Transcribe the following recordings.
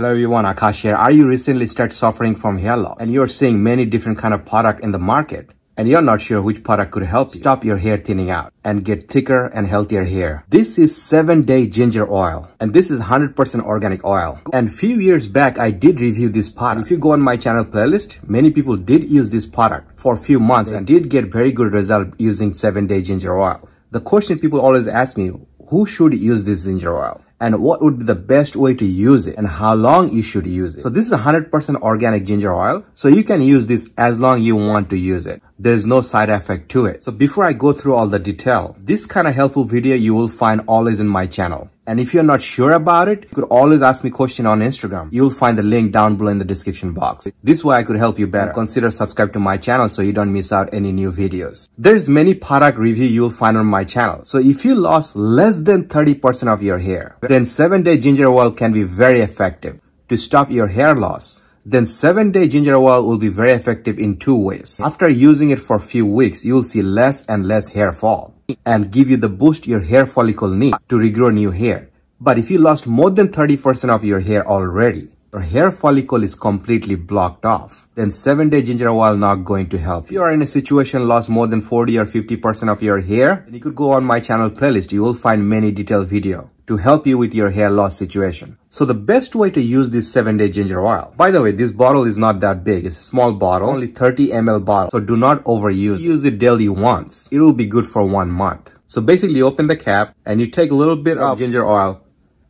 Hello everyone, Akash here. Are you recently started suffering from hair loss and you're seeing many different kind of product in the market and you're not sure which product could help you stop your hair thinning out and get thicker and healthier hair? This is 7-day ginger oil, and this is 100% organic oil. And few years back I did review this product. If you go on my channel playlist, many people did use this product for a few months and did get very good result using 7-day ginger oil. The question people always ask me, who should use this ginger oil? And what would be the best way to use it and how long you should use it. So this is 100% organic ginger oil. So you can use this as long you want to use it. There's no side effect to it. So before I go through all the detail, this kind of helpful video you will find always in my channel. And if you're not sure about it, you could always ask me question on Instagram. You'll find the link down below in the description box. This way I could help you better. Consider subscribing to my channel so you don't miss out any new videos. There's many product review you'll find on my channel. So if you lost less than 30% of your hair, then 7-day ginger oil can be very effective to stop your hair loss. Then 7-day ginger oil will be very effective in two ways. After using it for a few weeks, you'll see less and less hair fall and give you the boost your hair follicle needs to regrow new hair. But if you lost more than 30% of your hair already, your hair follicle is completely blocked off, then 7-day ginger oil not going to help. If you are in a situation lost more than 40 or 50% of your hair, then you could go on my channel playlist. You will find many detailed video to help you with your hair loss situation. So the best way to use this 7-day ginger oil. By the way, this bottle is not that big. It's a small bottle, only 30 ml bottle. So do not overuse it. Use it daily once. It will be good for 1 month. So basically you open the cap and you take a little bit of ginger oil.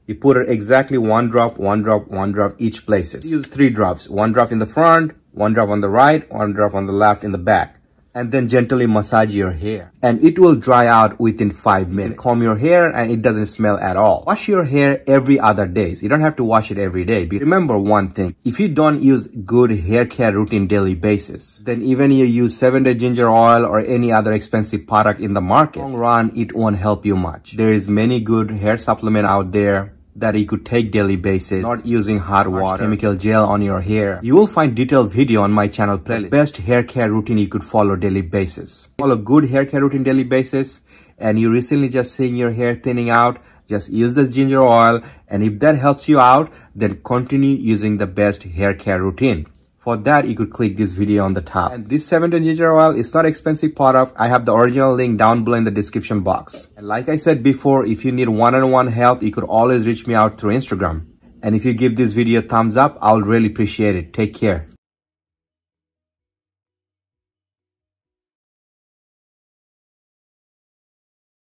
You put it exactly one drop each places. Use 3 drops. 1 drop in the front, 1 drop on the right, 1 drop on the left in the back. And then gently massage your hair and it will dry out within 5 minutes. You comb your hair and it doesn't smell at all. Wash your hair every other day. You don't have to wash it every day. But remember one thing, if you don't use good hair care routine daily basis, then even you use 7-day ginger oil or any other expensive product in the market, long run it won't help you much. There is many good hair supplement out there that you could take daily basis, not using hot water, chemical gel on your hair. You will find detailed video on my channel playlist. Best hair care routine you could follow daily basis. Follow good hair care routine daily basis and you recently just seeing your hair thinning out, just use this ginger oil, and if that helps you out, then continue using the best hair care routine. For that, you could click this video on the top. And this 7-day ginger oil is not expensive product. I have the original link down below in the description box. And like I said before, if you need one-on-one help, you could always reach me out through Instagram. And if you give this video a thumbs up, I'll really appreciate it. Take care.